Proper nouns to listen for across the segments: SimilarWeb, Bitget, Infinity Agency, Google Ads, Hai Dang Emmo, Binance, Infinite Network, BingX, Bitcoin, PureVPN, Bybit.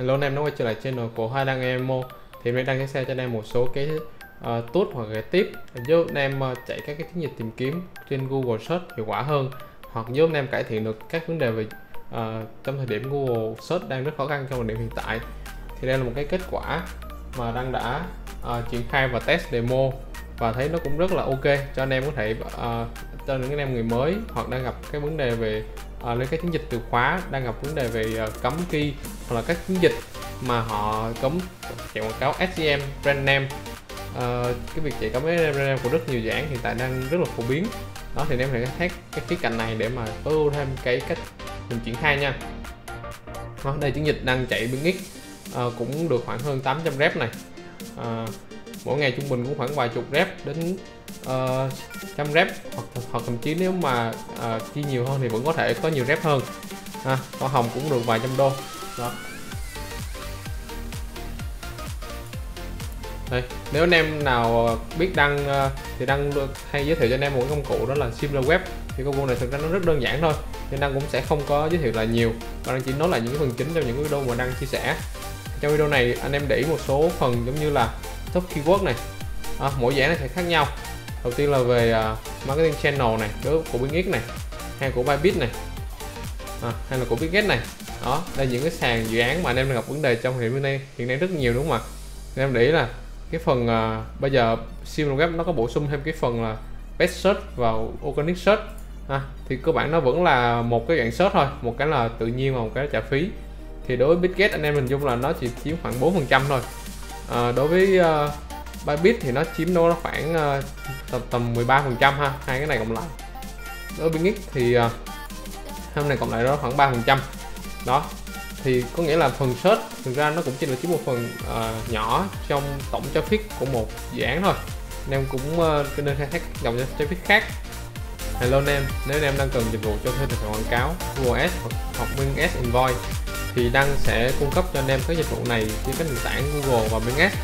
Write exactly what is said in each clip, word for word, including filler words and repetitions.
Hello anh em, nó quay trở lại channel của Hai Dang Emmo. Thì mình đang chia sẻ cho anh em một số cái uh, tốt hoặc cái tip giúp anh em uh, chạy các cái chiến dịch tìm kiếm trên Google Search hiệu quả hơn, hoặc giúp anh em cải thiện được các vấn đề về uh, trong thời điểm Google Search đang rất khó khăn trong thời điểm hiện tại. Thì đây là một cái kết quả mà đang đã uh, triển khai và test demo và thấy nó cũng rất là ok cho anh em có thể uh, cho những anh em người mới hoặc đang gặp cái vấn đề về À, lên các chiến dịch từ khóa, đang gặp vấn đề về uh, cấm key hoặc là các chiến dịch mà họ cấm chạy quảng cáo ét i em brand name. Uh, cái việc chạy cấm ét i em brand name của rất nhiều dự án hiện tại đang rất là phổ biến đó, thì em hãy hack các khía cạnh này để mà tối ưu thêm cái cách mình triển khai nha. Đó, đây chiến dịch đang chạy BingX uh, cũng được khoảng hơn tám trăm rep này, uh, mỗi ngày trung bình cũng khoảng vài chục rep đến Uh, trăm rep hoặc, hoặc thậm chí nếu mà uh, chi nhiều hơn thì vẫn có thể có nhiều rep hơn. À, hoa hồng cũng được vài trăm đô đó. Đây, nếu anh em nào biết đăng uh, thì đăng được, hay giới thiệu cho anh em một công cụ đó là SimilarWeb. Thì công cụ này thực ra nó rất đơn giản thôi nên đăng cũng sẽ không có giới thiệu là nhiều, và đang chỉ nói là những phần chính trong những video mà đăng chia sẻ. Trong video này anh em để ý một số phần giống như là top keyword này, à, mỗi dạng này sẽ khác nhau. Đầu tiên là về uh, marketing channel này, đối của BingX này, hay của Bybit này, à, hay là của Bitget này. Đó, đây là những cái sàn dự án mà anh em đang gặp vấn đề trong hiện nay hiện nay rất nhiều, đúng không ạ? Anh em để ý là cái phần uh, bây giờ SimilarWeb nó có bổ sung thêm cái phần là best search và organic search. À, thì cơ bản nó vẫn là một cái dạng search thôi, một cái là tự nhiên và một cái trả phí. Thì đối với Bitget anh em hình dung là nó chỉ chiếm khoảng bốn phần trăm thôi. À, đối với uh, Bybit thì nó chiếm nó khoảng uh, tầm, tầm mười ba phần trăm ha, hai cái này cộng lại. Đối với BingX thì uh, hôm nay cộng lại đó khoảng ba phần trăm. Đó. Thì có nghĩa là phần search thực ra nó cũng chỉ là chiếm một phần uh, nhỏ trong tổng traffic của một dự án thôi. Anh em cũng uh, nên khai thác dòng traffic khác. Hello anh em, nếu anh em đang cần dịch vụ cho thuê tài khoản quảng cáo, Google Ads hoặc BingX Invoice thì Đăng sẽ cung cấp cho anh em các dịch vụ này trên các nền tảng Google và BingX.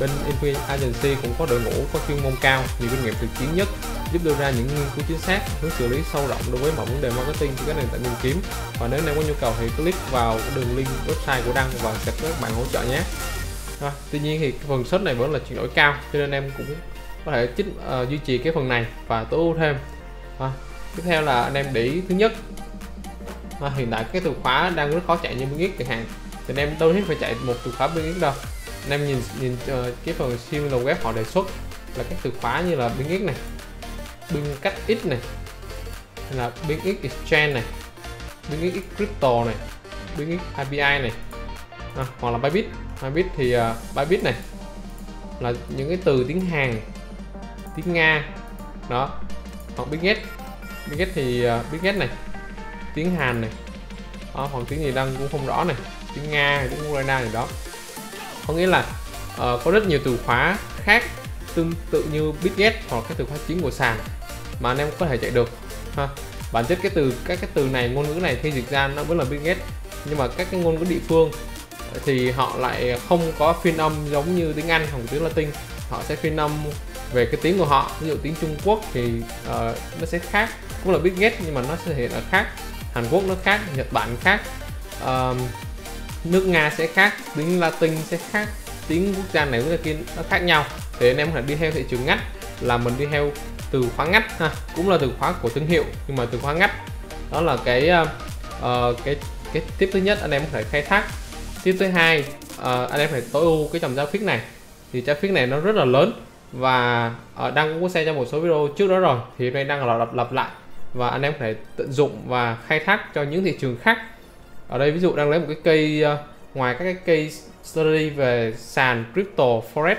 Bên Infinity Agency cũng có đội ngũ có chuyên môn cao, nhiều kinh nghiệm thực chiến nhất, giúp đưa ra những nghiên cứu chính xác, hướng xử lý sâu rộng đối với mọi vấn đề marketing trên các nền tảng tìm kiếm. Và nếu anh em có nhu cầu thì click vào đường link website của Đăng và sẽ có các bạn hỗ trợ nhé. À, tuy nhiên thì phần search này vẫn là chuyển đổi cao, cho nên em cũng có thể chích, uh, duy trì cái phần này và tối ưu thêm. À, tiếp theo là anh em để ý thứ nhất, à, hiện tại cái từ khóa đang rất khó chạy như BingX chẳng hạn, thì anh em đâu thiết phải chạy một từ khóa BingX đâu. Anh em nhìn nhìn uh, cái phần SimilarWeb họ đề xuất là các từ khóa như là BingX này, BingX này, hay là BingX Exchange này, BingX Crypto này, BingX a pê i này, à, hoặc là Bybit. Bybit thì uh, Bybit này là những cái từ tiếng Hàn, tiếng Nga đó, hoặc BingX, BingX thì uh, BingX này tiếng Hàn này, đó, hoặc tiếng gì Đăng cũng không rõ này, tiếng Nga, tiếng Ukraine gì đó. Có nghĩa là uh, có rất nhiều từ khóa khác tương tự như Bitget hoặc các từ khóa chính của sàn mà anh em có thể chạy được ha. Bản chất cái từ các cái từ này, ngôn ngữ này khi dịch ra nó vẫn là Bitget, nhưng mà các cái ngôn ngữ địa phương thì họ lại không có phiên âm giống như tiếng Anh hoặc tiếng Latin, họ sẽ phiên âm về cái tiếng của họ. Ví dụ tiếng Trung Quốc thì uh, nó sẽ khác, cũng là Bitget nhưng mà nó sẽ hiện là khác, Hàn Quốc nó khác, Nhật Bản khác, uh, nước Nga sẽ khác, tiếng Latin sẽ khác, tiếng quốc gia này quốc gia kia nó khác nhau. Thì anh em có thể đi theo thị trường ngách là mình đi theo từ khóa ngách ha, cũng là từ khóa của thương hiệu nhưng mà từ khóa ngách. Đó là cái uh, cái cái tiếp thứ nhất anh em có thể khai thác. Tiếp thứ hai, uh, anh em phải tối ưu cái dòng traffic này. Thì traffic này nó rất là lớn và uh, Đăng cũng có xem trong một số video trước đó rồi, thì hôm nay Đăng là lặp, lặp lại và anh em có thể tận dụng và khai thác cho những thị trường khác. Ở đây ví dụ Đăng lấy một cái cây, uh, ngoài các cái cây study về sàn crypto forex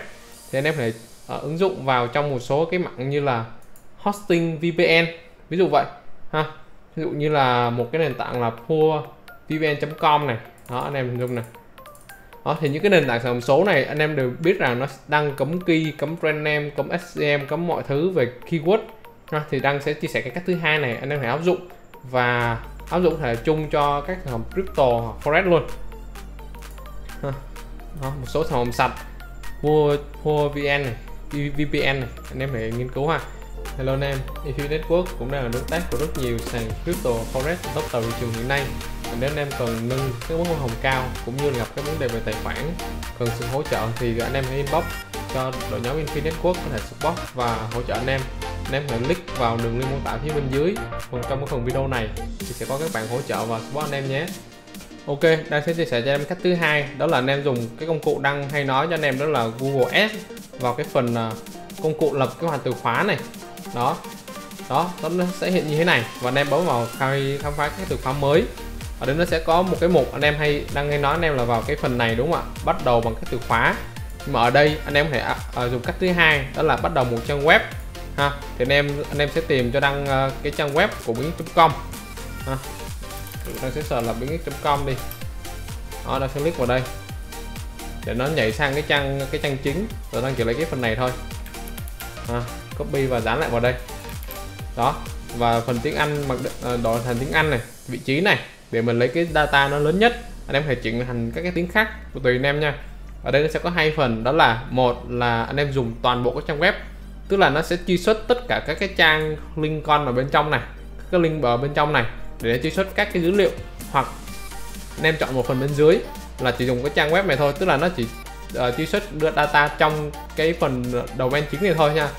thì anh em phải uh, ứng dụng vào trong một số cái mạng như là hosting vê pê en, ví dụ vậy ha. Ví dụ như là một cái nền tảng là pure v p n chấm com này đó, anh em hình dung này đó. Thì những cái nền tảng sản phẩm số này anh em đều biết rằng nó đang cấm key, cấm brand name, cấm ét i em, cấm mọi thứ về keyword ha. Thì Đăng sẽ chia sẻ cái cách thứ hai này anh em phải áp dụng và áp dụng thể chung cho các sản phẩm crypto hoặc forex luôn. Đó, một số sản phẩm sạch mua mua vê pê en này, vê pê en này anh em phải nghiên cứu ha. Hello anh em, Infinite Network cũng đang là đối tác của rất nhiều sàn crypto forex top đầu thị trường hiện nay. nếu anh em cần nâng cái mức hoa hồng cao cũng như gặp cái vấn đề về tài khoản cần sự hỗ trợ thì anh em hãy inbox cho đội nhóm Infinite Network có thể support và hỗ trợ anh em. Anh em hãy click vào đường link mô tả phía bên dưới phần trong cái phần video này thì sẽ có các bạn hỗ trợ và support anh em nhé. Ok, đây sẽ chia sẻ cho em cách thứ hai, đó là anh em dùng cái công cụ đăng hay nói cho anh em đó là Google Ads vào cái phần công cụ lập kế hoạch từ khóa này. Đó. Đó, nó sẽ hiện như thế này và anh em bấm vào khai khám phá các từ khóa mới. Ở đây nó sẽ có một cái mục anh em hay đang nghe nói anh em là vào cái phần này đúng không ạ? Bắt đầu bằng các từ khóa. Nhưng mà ở đây anh em hãy dùng cách thứ hai, đó là bắt đầu một trang web ha. Thì anh em anh em sẽ tìm cho đăng cái trang web của bingx chấm com. Ha. Nó sẽ search là bingx chấm com đi. Đó, nó sẽ click vào đây. Để nó nhảy sang cái trang cái trang chính rồi đăng chỉ lấy cái phần này thôi. Ha. Copy và dán lại vào đây. Đó, và phần tiếng Anh mặc đổi thành tiếng Anh này, vị trí này để mình lấy cái data nó lớn nhất. Anh em hãy chuyển thành các cái tiếng khác của tùy anh em nha. Ở đây nó sẽ có hai phần, đó là một là anh em dùng toàn bộ các trang web, tức là nó sẽ truy xuất tất cả các cái trang link con ở bên trong này, các cái link ở bên trong này để truy xuất các cái dữ liệu, hoặc anh em chọn một phần bên dưới là chỉ dùng cái trang web này thôi, tức là nó chỉ uh, truy xuất đưa data trong cái phần domain chính này thôi nha.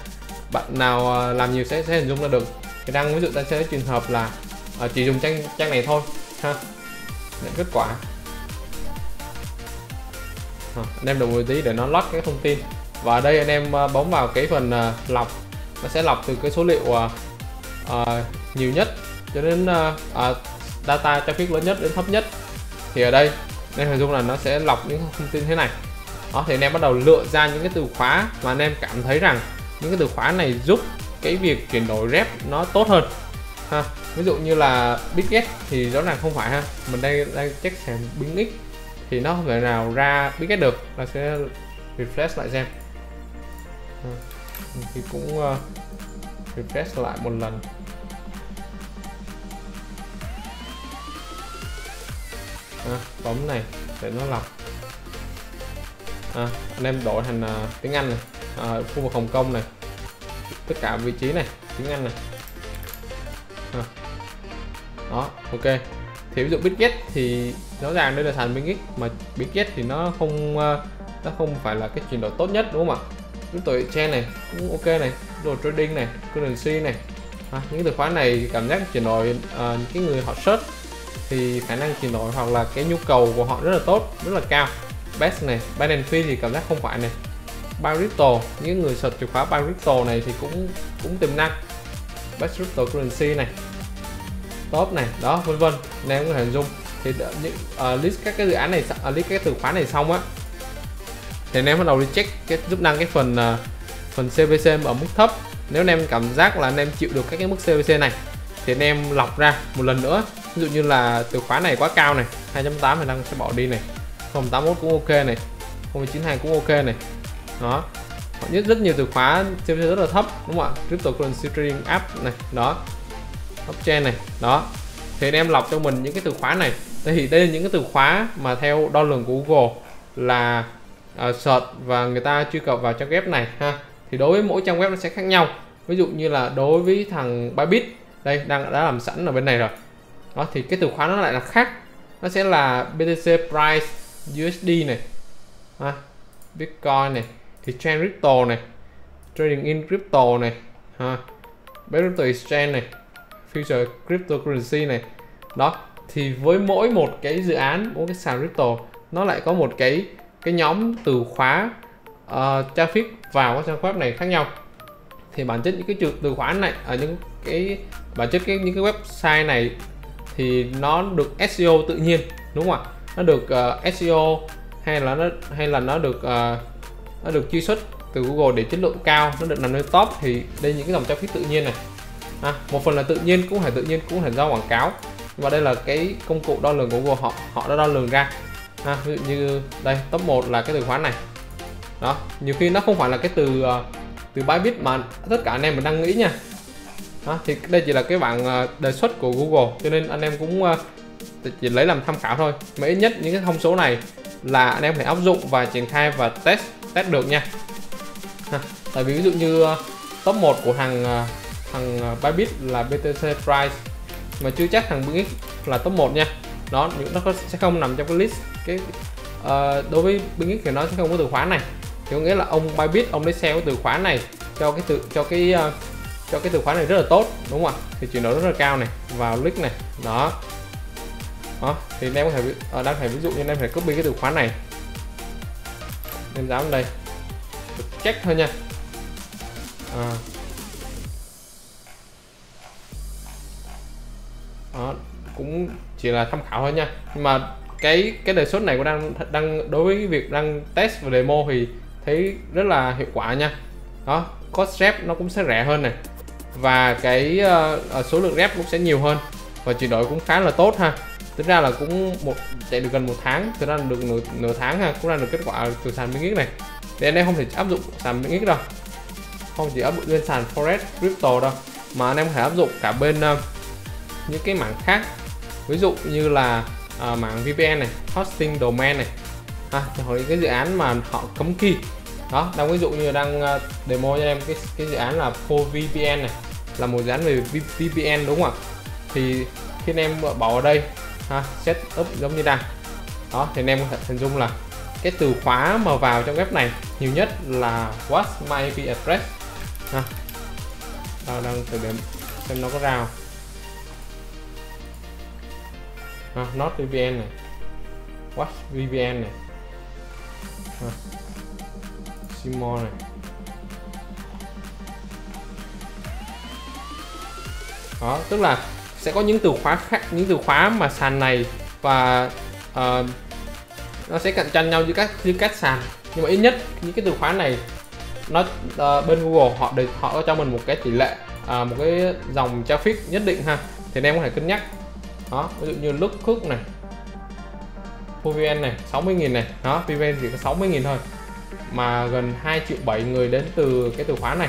Bạn nào làm nhiều sẽ sẽ hình dung ra được. Thì đang ví dụ ta sẽ trường hợp là uh, chỉ dùng trang trang này thôi ha. Để kết quả à, anh em đợi một tí để nó lót cái thông tin. Và ở đây anh em uh, bấm vào cái phần uh, lọc, nó sẽ lọc từ cái số liệu uh, uh, nhiều nhất cho đến uh, uh, data traffic lớn nhất đến thấp nhất. Thì ở đây anh em hình dung là nó sẽ lọc những thông tin thế này. Đó, thì anh em bắt đầu lựa ra những cái từ khóa mà anh em cảm thấy rằng những cái từ khóa này giúp cái việc chuyển đổi rep nó tốt hơn ha. Ví dụ như là Bitget thì rõ ràng không phải ha, mình đang đang check sàn BingX thì nó không thể nào ra Bitget được. Là sẽ refresh lại xem ha. Thì cũng uh, refresh lại một lần. À, bấm này để nó lọc. À, anh em đổi thành uh, tiếng Anh này, à, khu vực Hồng Kông này, tất cả vị trí này tiếng Anh này. À. Đó, ok. Thì ví dụ Bitget thì rõ ràng đây là sàn BingX, mà Bitget thì nó không nó không phải là cái chuyển đổi tốt nhất đúng không ạ? Cái tuổi che này cũng ok này, đồ trading này, currency này, à, những từ khóa này cảm giác chuyển đổi uh, cái người họ search thì khả năng chuyển đổi hoặc là cái nhu cầu của họ rất là tốt, rất là cao. Best này, Binance thì cảm giác không phải này. Bybit, những người search chìa khóa Bybit này thì cũng cũng tiềm năng. Best cryptocurrency này, top này, đó vân vân. Nên em có thể hình dung thì những uh, list các cái dự án này, uh, list các từ khóa này xong á, thì anh em bắt đầu đi check cái giúp năng cái phần uh, phần xê vê xê ở mức thấp. Nếu anh em cảm giác là anh em chịu được các cái mức xê vê xê này, thì anh em lọc ra một lần nữa. Ví dụ như là từ khóa này quá cao này, hai chấm tám thì đang sẽ bỏ đi này, không chấm tám mốt cũng ok này, không chấm chín hai cũng ok này. Đó, nhất rất nhiều từ khóa xê vê xê rất là thấp đúng không ạ? Cryptocurrency trading app này, đó, blockchain này, đó. Thì anh em lọc cho mình những cái từ khóa này. Thì đây là những cái từ khóa mà theo đo lường của Google là uh, search và người ta truy cập vào trang web này ha. Thì đối với mỗi trang web nó sẽ khác nhau. Ví dụ như là đối với thằng Bybit đây đang đã làm sẵn ở bên này rồi. Đó, thì cái từ khóa nó lại là khác. Nó sẽ là bê tê xê price u ét đê này, ha, Bitcoin này. Thì trend crypto này, trading in crypto này, ha, crypto exchange này, future cryptocurrency này, đó. Thì với mỗi một cái dự án, mỗi cái sàn crypto nó lại có một cái cái nhóm từ khóa uh, traffic vào các trang web này khác nhau. Thì bản chất những cái từ khóa này ở những cái bản chất cái những cái website này thì nó được ét i ô tự nhiên đúng không ạ? Nó được uh, ét i ô hay là nó hay là nó được uh, nó được truy xuất từ Google để chất lượng cao, nó được nằm nơi top. Thì đây những cái dòng traffic tự nhiên này, à, một phần là tự nhiên cũng phải tự nhiên cũng phải do quảng cáo, và đây là cái công cụ đo lường của Google họ họ đã đo lường ra, à, ví dụ như đây top một là cái từ khóa này. Đó, nhiều khi nó không phải là cái từ từ Bybit mà tất cả anh em mình đang nghĩ nha. Đó, thì đây chỉ là cái bảng đề xuất của Google cho nên anh em cũng chỉ lấy làm tham khảo thôi. Mà ít nhất những cái thông số này là anh em phải áp dụng và triển khai và test test được nha. Ha, tại vì ví dụ như top một của thằng thằng Bybit là bê tê xê price mà chưa chắc thằng BingX là top một nha. đó, nó sẽ không nằm trong cái list cái uh, đối với BingX thì nó sẽ không có từ khóa này, thì có nghĩa là ông Bybit ông lấy sell cái từ khóa này cho cái từ cho cái uh, cho cái từ khóa này rất là tốt, đúng không ạ? Thì chuyển đổi rất là cao này vào list này đó. Đó thì em có thể ở đang phải ví dụ như em phải copy cái từ khóa này, em dán vào đây check thôi nha. À. Đó, cũng chỉ là tham khảo thôi nha, nhưng mà cái cái đề xuất này của đang đang đối với việc đang test và demo thì thấy rất là hiệu quả nha. Đó, cost rep nó cũng sẽ rẻ hơn này, và cái uh, số lượng rep cũng sẽ nhiều hơn, và chuyển đổi cũng khá là tốt ha. Tính ra là cũng một chạy được gần một tháng, thực ra được nửa, nửa tháng ha, cũng ra được kết quả từ sàn BingX này. Nên đây không thể áp dụng sàn BingX đâu, không chỉ áp dụng lên sàn forex crypto đâu, mà anh em có thể áp dụng cả bên uh, những cái mảng khác, ví dụ như là uh, mảng vê pê en này, hosting domain này, à, hoặc những cái dự án mà họ cấm key. Đó, đang ví dụ như đang uh, demo cho em cái cái dự án là PureVPN này, là một dự án về vê pê en đúng không ạ? Thì khi anh em bỏ vào đây ha, set up giống như đang đó, thì anh em có thể hình dung là cái từ khóa mà vào trong web này nhiều nhất là what's my i pê address ha. Đó, đang thử điểm xem nó có rào ha, not vê pê en này, what's vê pê en này ha, simon này đó, tức là sẽ có những từ khóa khác, những từ khóa mà sàn này và uh, nó sẽ cạnh tranh nhau giữa các giữa các sàn, nhưng mà ít nhất những cái từ khóa này nó uh, bên Google họ để họ cho mình một cái tỷ lệ uh, một cái dòng traffic nhất định ha, thì em có thể cân nhắc. Đó, ví dụ như lúc cook này, PureVPN này sáu mươi nghìn này, đó pê vê en chỉ có sáu mươi nghìn thôi mà gần hai triệu bảy người đến từ cái từ khóa này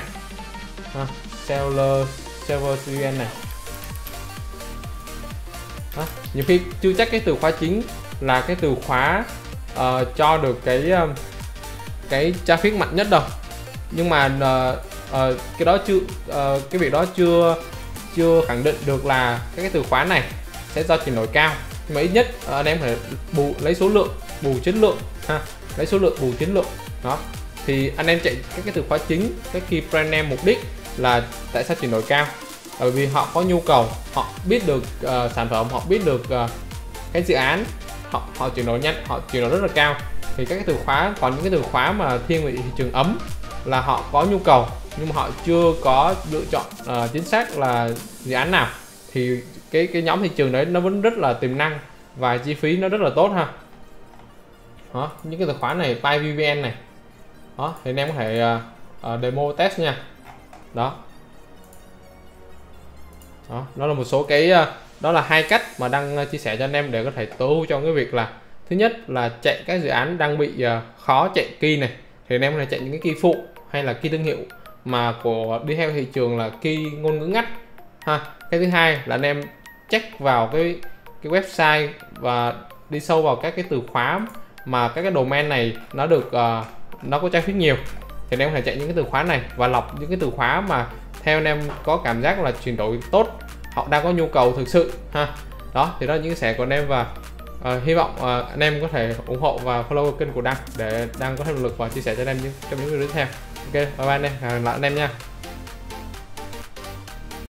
ha, seller server pê vê en này. Đó, nhiều khi chưa chắc cái từ khóa chính là cái từ khóa uh, cho được cái uh, cái traffic mạnh nhất đâu, nhưng mà uh, uh, cái đó chưa uh, cái việc đó chưa chưa khẳng định được là các cái từ khóa này sẽ do chuyển đổi cao, nhưng mà ít nhất uh, anh em phải bù lấy số lượng bù chất lượng ha, lấy số lượng bù chất lượng. Đó thì anh em chạy các cái từ khóa chính, cái key brand name, mục đích là tại sao chuyển đổi cao, bởi vì họ có nhu cầu, họ biết được uh, sản phẩm, họ biết được uh, cái dự án, họ họ chuyển đổi nhanh, họ chuyển đổi rất là cao. Thì các cái từ khóa, còn những cái từ khóa mà thiên về thị trường ấm là họ có nhu cầu nhưng mà họ chưa có lựa chọn uh, chính xác là dự án nào, thì cái cái nhóm thị trường đấy nó vẫn rất là tiềm năng và chi phí nó rất là tốt ha. Đó, những cái từ khóa này PyVPN này, đó thì anh em có thể uh, uh, demo test nha. Đó. Đó, đó là một số cái, đó là hai cách mà đang chia sẻ cho anh em để có thể tối ưu trong cái việc là, thứ nhất là chạy các dự án đang bị khó chạy key này, thì anh em có thể chạy những cái key phụ hay là key thương hiệu mà của đi theo thị trường là key ngôn ngữ ngắt ha. Cái thứ hai là anh em check vào cái cái website và đi sâu vào các cái từ khóa mà các cái domain này nó được uh, nó có traffic nhiều, thì anh em có thể chạy những cái từ khóa này và lọc những cái từ khóa mà theo anh em có cảm giác là chuyển đổi tốt, họ đang có nhu cầu thực sự ha. Đó thì đó là những chia sẻ của anh em, và uh, hy vọng uh, anh em có thể ủng hộ và follow kênh của Đăng để Đăng có thêm động lực và chia sẻ cho anh em trong những video tiếp theo. Ok, bye bye anh em, hẹn gặp lại anh em nha.